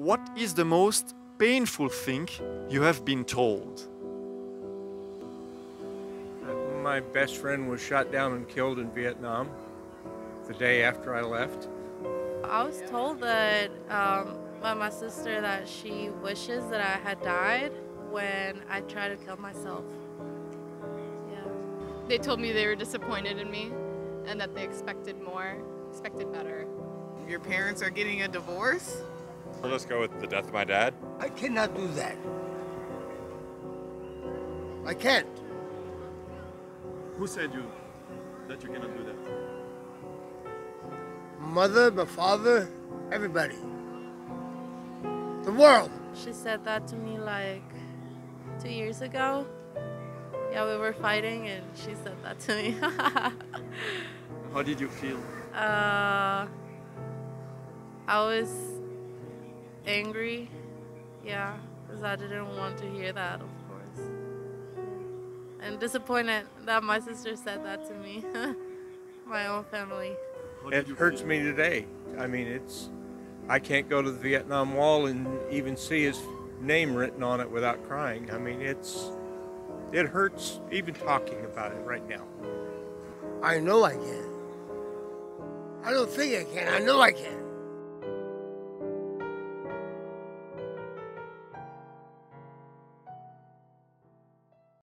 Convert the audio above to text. What is the most painful thing you have been told? My best friend was shot down and killed in Vietnam the day after I left. I was told that by my sister that she wishes that I had died when I tried to kill myself. Yeah. They told me they were disappointed in me and that they expected more, expected better. Your parents are getting a divorce? Let's go with the death of my dad. I cannot do that. I can't. Who said you that you cannot do that? Mother, my father, everybody. The world. She said that to me like 2 years ago. Yeah, we were fighting and she said that to me. How did you feel? I was angry, yeah, because I didn't want to hear that, of course. And disappointed that my sister said that to me, my own family. It hurts me today. I mean, I can't go to the Vietnam Wall and even see his name written on it without crying. I mean, it hurts even talking about it right now. I know I can. I don't think I can. I know I can.